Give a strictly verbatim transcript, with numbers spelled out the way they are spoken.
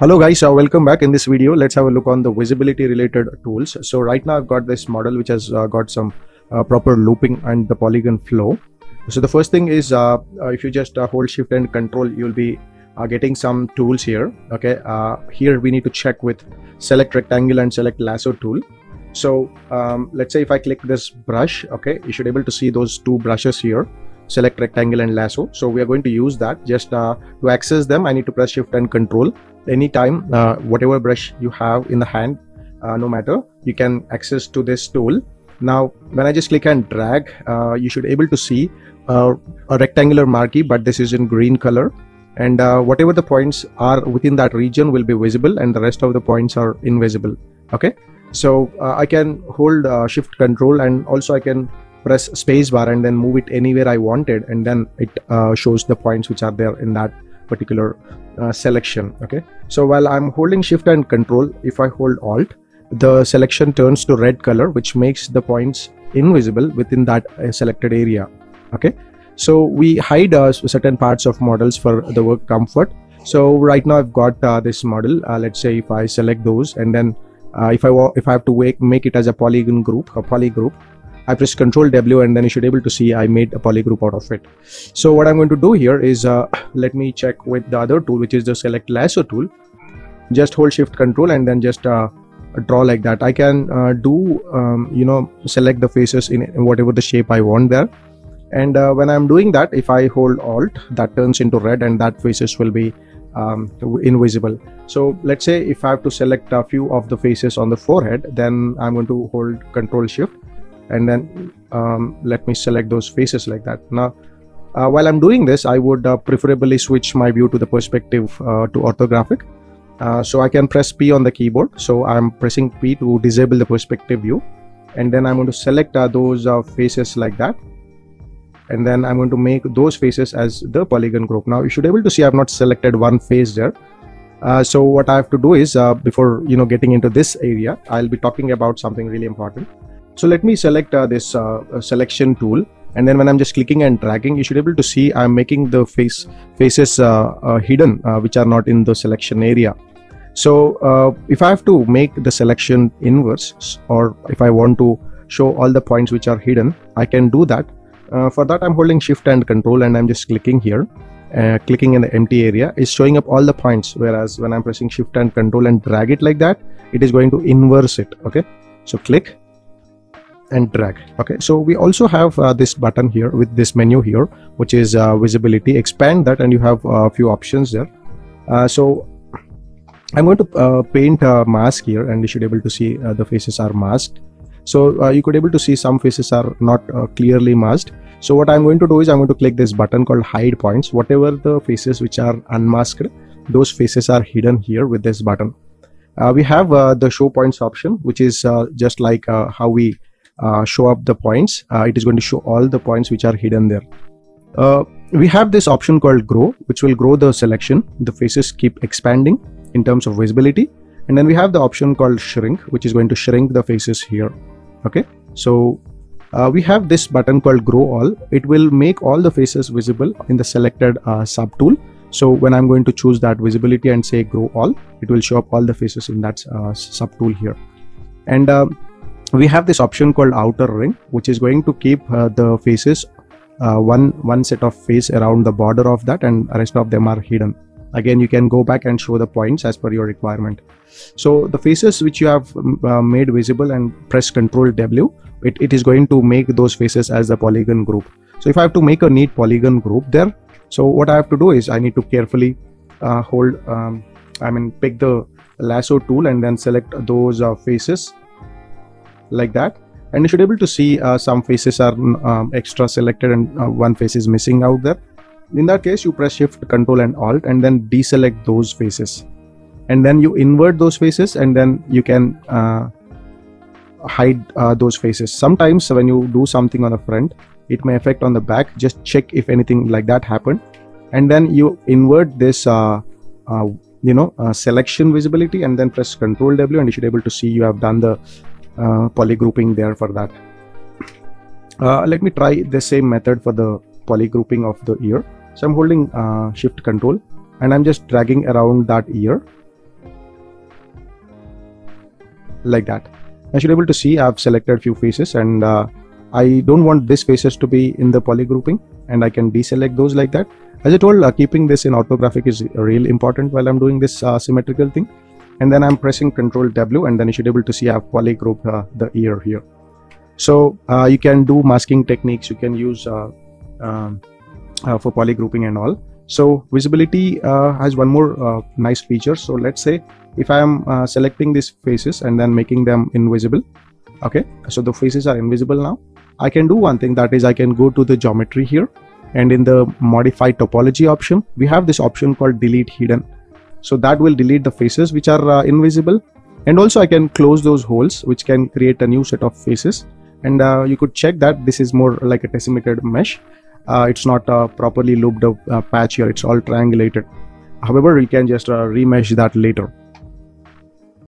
Hello guys, uh, welcome back. In this video let's have a look on the visibility related tools. So right now I've got this model which has uh, got some uh, proper looping and the polygon flow. So the first thing is uh, uh, if you just uh, hold shift and control, you'll be uh, getting some tools here. Okay, uh, here we need to check with select rectangle and select lasso tool. So um, let's say if I click this brush, okay, you should be able to see those two brushes here, select rectangle and lasso. So we are going to use that. Just uh, to access them, I need to press shift and control. Anytime uh, whatever brush you have in the hand, uh, no matter, you can access to this tool. Now when I just click and drag, uh, you should be able to see uh, a rectangular marquee, but this is in green color, and uh, whatever the points are within that region will be visible and the rest of the points are invisible. Okay, so uh, I can hold uh, shift control, and also I can press space bar and then move it anywhere I wanted, and then it uh, shows the points which are there in that particular uh, selection. Okay, so while I'm holding shift and control, if I hold alt, the selection turns to red color, which makes the points invisible within that uh, selected area. Okay, so we hide uh, certain parts of models for the work comfort. So right now I've got uh, this model. Uh, let's say if I select those, and then uh, if I if I have to wake, make it as a polygon group, a polygroup, I press Control W, and then you should be able to see I made a polygroup out of it. So what I'm going to do here is uh, let me check with the other tool, which is the select lasso tool. Just hold shift control and then just uh, draw like that. I can uh, do um, you know, select the faces in whatever the shape I want there. And uh, when I'm doing that, if I hold alt, that turns into red and that faces will be um, invisible. So let's say if I have to select a few of the faces on the forehead, then I'm going to hold Control Shift, and then um, let me select those faces like that. Now uh, while I'm doing this, I would uh, preferably switch my view to the perspective uh, to orthographic. Uh, so I can press P on the keyboard. So I'm pressing P to disable the perspective view, and then I'm going to select uh, those uh, faces like that, and then I'm going to make those faces as the polygon group. Now you should be able to see I've not selected one face there. Uh, so what I have to do is uh, before you know getting into this area, I'll be talking about something really important. So let me select uh, this uh, selection tool, and then when I'm just clicking and dragging, you should be able to see I'm making the face faces uh, uh, hidden, uh, which are not in the selection area. So uh, if I have to make the selection inverse, or if I want to show all the points which are hidden, I can do that. Uh, for that, I'm holding shift and control, and I'm just clicking here, uh, clicking in the empty area. It's showing up all the points, whereas when I'm pressing shift and control and drag it like that, it is going to inverse it. Okay, so click and drag. Okay, so we also have uh, this button here with this menu here, which is uh, visibility. Expand that, and you have a uh, few options there. Uh, so I'm going to uh, paint a mask here, and you should be able to see uh, the faces are masked. So uh, you could be able to see some faces are not uh, clearly masked. So what I'm going to do is I'm going to click this button called hide points. Whatever the faces which are unmasked, those faces are hidden here with this button. Uh, we have uh, the show points option, which is uh, just like uh, how we Uh, show up the points. Uh, it is going to show all the points which are hidden there. Uh, we have this option called grow, which will grow the selection. The faces keep expanding in terms of visibility, and then we have the option called shrink, which is going to shrink the faces here. Okay, so uh, we have this button called grow all. It will make all the faces visible in the selected uh, sub tool. So when I'm going to choose that visibility and say grow all, it will show up all the faces in that uh, sub tool here. And uh, we have this option called outer ring, which is going to keep uh, the faces uh, one one set of face around the border of that, and rest of them are hidden. Again, you can go back and show the points as per your requirement. So the faces which you have uh, made visible, and press Ctrl W, it, it is going to make those faces as a polygon group. So if I have to make a neat polygon group there, so what I have to do is I need to carefully uh, hold um, I mean pick the lasso tool, and then select those uh, faces like that, and you should be able to see uh, some faces are um, extra selected, and uh, one face is missing out there. In that case, you press shift control and alt, and then deselect those faces, and then you invert those faces, and then you can uh, hide uh, those faces. Sometimes when you do something on the front, it may affect on the back. Just check if anything like that happened, and then you invert this uh, uh, you know uh, selection visibility, and then press Control W, and you should be able to see you have done the Uh, polygrouping there for that. Uh, let me try the same method for the polygrouping of the ear. So I'm holding uh, shift control, and I'm just dragging around that ear, like that. As you're able to see, I've selected few faces, and uh, I don't want these faces to be in the poly grouping, and I can deselect those like that. As I told, uh, keeping this in orthographic is real important while I'm doing this uh, symmetrical thing. And then I'm pressing Control W, and then you should be able to see I've poly grouped uh, the ear here. So uh, you can do masking techniques, you can use uh, uh, uh, for poly grouping and all. So visibility uh, has one more uh, nice feature. So let's say if I am uh, selecting these faces and then making them invisible. Okay, so the faces are invisible now. I can do one thing, that is I can go to the geometry here, and in the modify topology option, we have this option called delete hidden. So that will delete the faces which are uh, invisible, and also I can close those holes, which can create a new set of faces. And uh, you could check that this is more like a decimated mesh. Uh, it's not a properly looped up uh, patch here, it's all triangulated. However, you can just uh, remesh that later.